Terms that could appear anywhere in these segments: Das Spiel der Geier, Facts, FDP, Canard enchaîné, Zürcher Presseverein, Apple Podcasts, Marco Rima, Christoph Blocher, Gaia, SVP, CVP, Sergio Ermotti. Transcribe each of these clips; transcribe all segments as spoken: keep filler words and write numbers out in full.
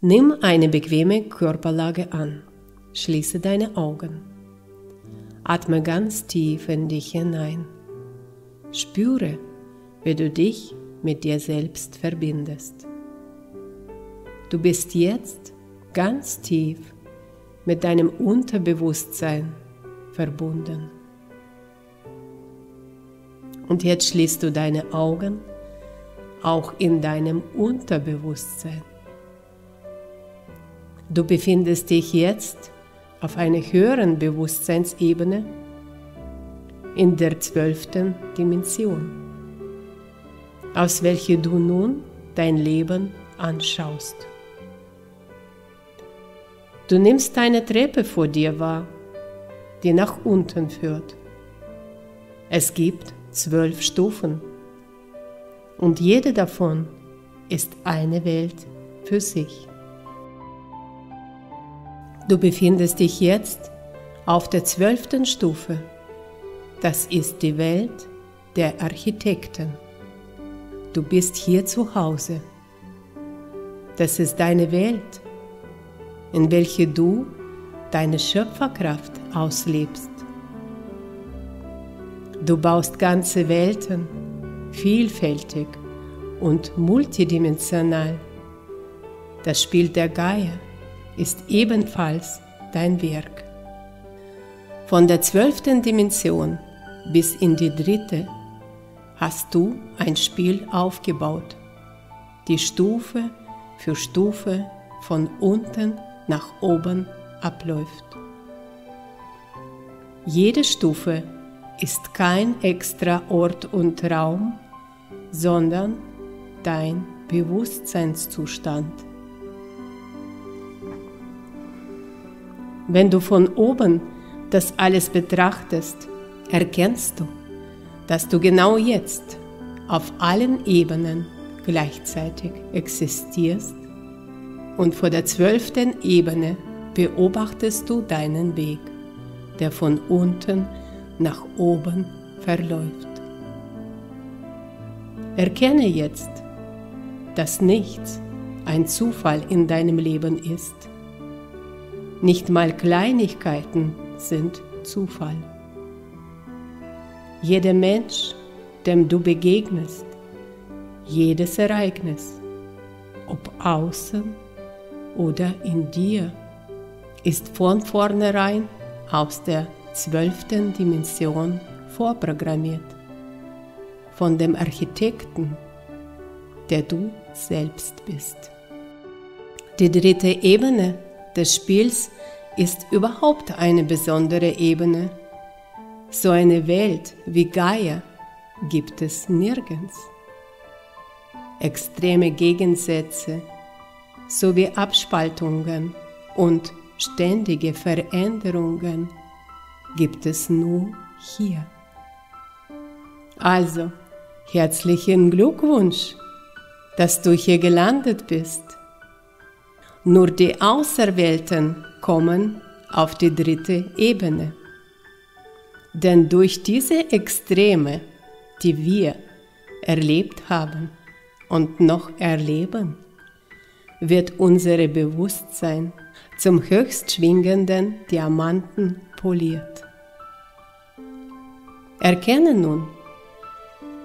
Nimm eine bequeme Körperlage an. Schließe deine Augen. Atme ganz tief in dich hinein. Spüre, wie du dich mit dir selbst verbindest. Du bist jetzt ganz tief mit deinem Unterbewusstsein verbunden. Und jetzt schließt du deine Augen auch in deinem Unterbewusstsein. Du befindest dich jetzt auf einer höheren Bewusstseinsebene in der zwölften Dimension, aus welcher du nun dein Leben anschaust. Du nimmst eine Treppe vor dir wahr, die nach unten führt. Es gibt zwölf Stufen und jede davon ist eine Welt für sich. Du befindest dich jetzt auf der zwölften Stufe. Das ist die Welt der Architekten. Du bist hier zu Hause. Das ist deine Welt, in welcher du deine Schöpferkraft auslebst. Du baust ganze Welten, vielfältig und multidimensional. Das Spiel der Geier ist ebenfalls dein Werk. Von der zwölften Dimension bis in die dritte hast du ein Spiel aufgebaut, die Stufe für Stufe von unten nach oben abläuft. Jede Stufe ist kein extra Ort und Raum, sondern dein Bewusstseinszustand. Wenn du von oben das alles betrachtest, erkennst du, dass du genau jetzt auf allen Ebenen gleichzeitig existierst und vor der zwölften Ebene beobachtest du deinen Weg, der von unten nach oben verläuft. Erkenne jetzt, dass nichts ein Zufall in deinem Leben ist. Nicht mal Kleinigkeiten sind Zufall. Jeder Mensch, dem du begegnest, jedes Ereignis, ob außen oder in dir, ist von vornherein aus der zwölften Dimension vorprogrammiert, von dem Architekten, der du selbst bist. Die dritte Ebene des Spiels ist überhaupt eine besondere Ebene. So eine Welt wie Gaia gibt es nirgends. Extreme Gegensätze sowie Abspaltungen und ständige Veränderungen gibt es nur hier. Also, herzlichen Glückwunsch, dass du hier gelandet bist. Nur die Auserwählten kommen auf die dritte Ebene. Denn durch diese Extreme, die wir erlebt haben und noch erleben, wird unser Bewusstsein zum höchst schwingenden Diamanten poliert. Erkenne nun,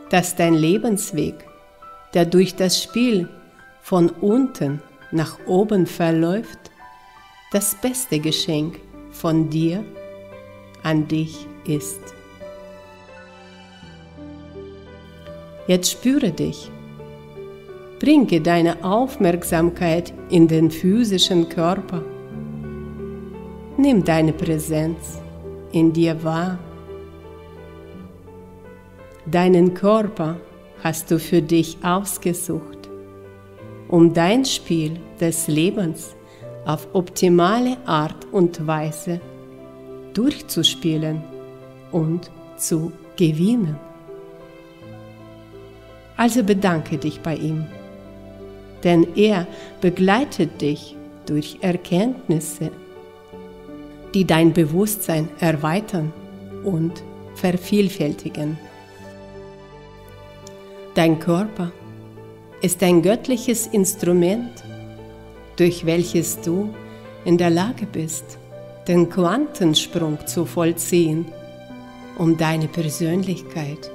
dass dein Lebensweg, der durch das Spiel von unten nach oben verläuft, das beste Geschenk von dir an dich ist. Jetzt spüre dich. Bringe deine Aufmerksamkeit in den physischen Körper. Nimm deine Präsenz in dir wahr. Deinen Körper hast du für dich ausgesucht, um dein Spiel des Lebens auf optimale Art und Weise durchzuspielen und zu gewinnen. Also bedanke dich bei ihm, denn er begleitet dich durch Erkenntnisse, die dein Bewusstsein erweitern und vervielfältigen. Dein Körper ist ein göttliches Instrument, durch welches du in der Lage bist, den Quantensprung zu vollziehen, um deine Persönlichkeit,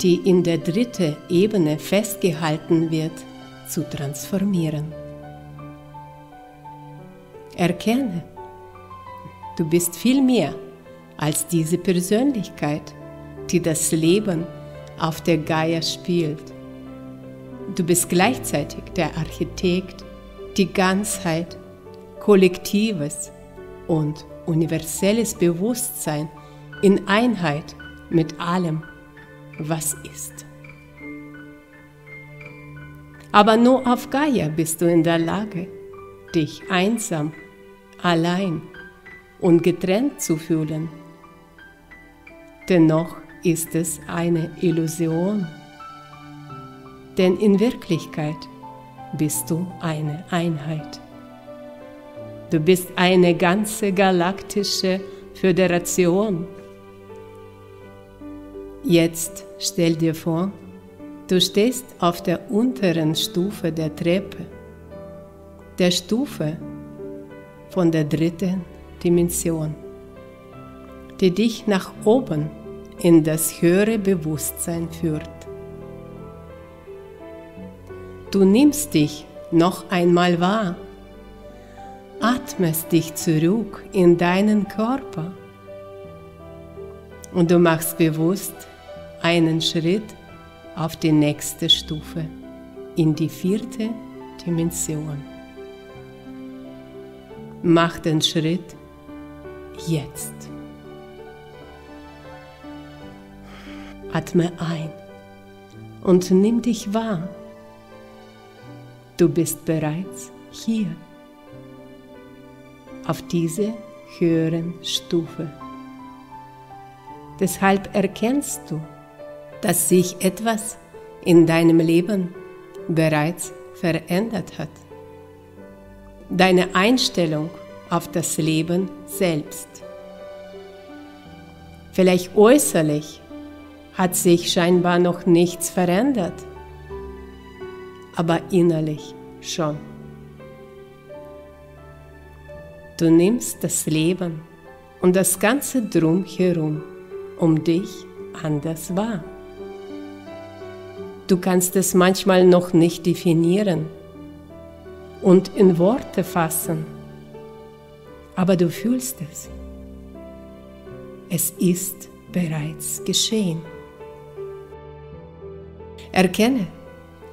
die in der dritten Ebene festgehalten wird, zu transformieren. Erkenne, du bist viel mehr als diese Persönlichkeit, die das Leben auf der Gaia spielt. Du bist gleichzeitig der Architekt, die Ganzheit, kollektives und universelles Bewusstsein in Einheit mit allem, was ist. Aber nur auf Gaia bist du in der Lage, dich einsam, allein und getrennt zu fühlen. Dennoch ist es eine Illusion, denn in Wirklichkeit bist du eine Einheit. Du bist eine ganze galaktische Föderation. Jetzt stell dir vor, du stehst auf der unteren Stufe der Treppe, der Stufe von der dritten Dimension, die dich nach oben in das höhere Bewusstsein führt. Du nimmst dich noch einmal wahr, atmest dich zurück in deinen Körper und du machst bewusst einen Schritt auf die nächste Stufe, in die vierte Dimension. Mach den Schritt jetzt. Atme ein und nimm dich wahr. Du bist bereits hier, auf dieser höheren Stufe. Deshalb erkennst du, dass sich etwas in deinem Leben bereits verändert hat. Deine Einstellung auf das Leben selbst. Vielleicht äußerlich hat sich scheinbar noch nichts verändert, aber innerlich schon. Du nimmst das Leben und das Ganze drumherum um dich anders wahr. Du kannst es manchmal noch nicht definieren und in Worte fassen, aber du fühlst es. Es ist bereits geschehen. Erkenne,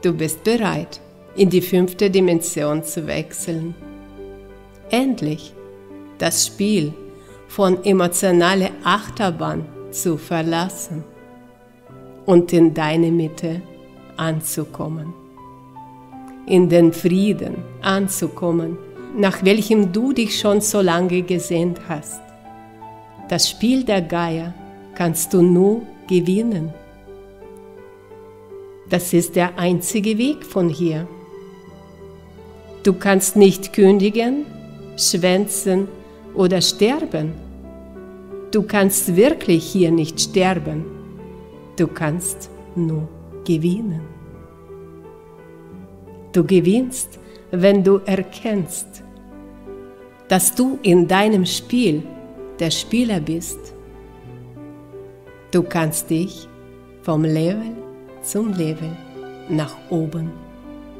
du bist bereit, in die fünfte Dimension zu wechseln. Endlich das Spiel von emotionaler Achterbahn zu verlassen und in deine Mitte anzukommen. In den Frieden anzukommen, nach welchem du dich schon so lange gesehnt hast. Das Spiel der Geier kannst du nur gewinnen. Das ist der einzige Weg von hier. Du kannst nicht kündigen, schwänzen oder sterben. Du kannst wirklich hier nicht sterben. Du kannst nur gewinnen. Du gewinnst, wenn du erkennst, dass du in deinem Spiel der Spieler bist. Du kannst dich vom Level zum Level nach oben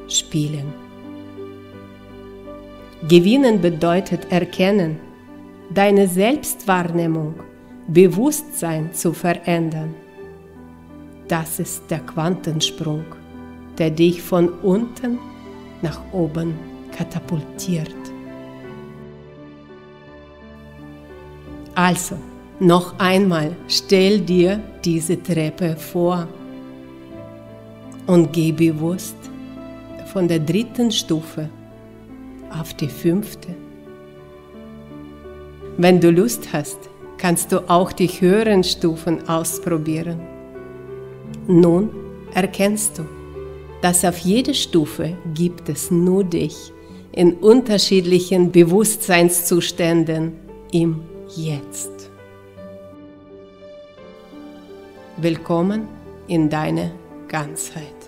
spielen. Gewinnen bedeutet erkennen, deine Selbstwahrnehmung, Bewusstsein zu verändern. Das ist der Quantensprung, der dich von unten nach oben katapultiert. Also, noch einmal stell dir diese Treppe vor und geh bewusst von der dritten Stufe auf die fünfte. Wenn du Lust hast, kannst du auch die höheren Stufen ausprobieren. Nun erkennst du, dass auf jeder Stufe gibt es nur dich in unterschiedlichen Bewusstseinszuständen im Jetzt. Willkommen in deiner Ganzheit.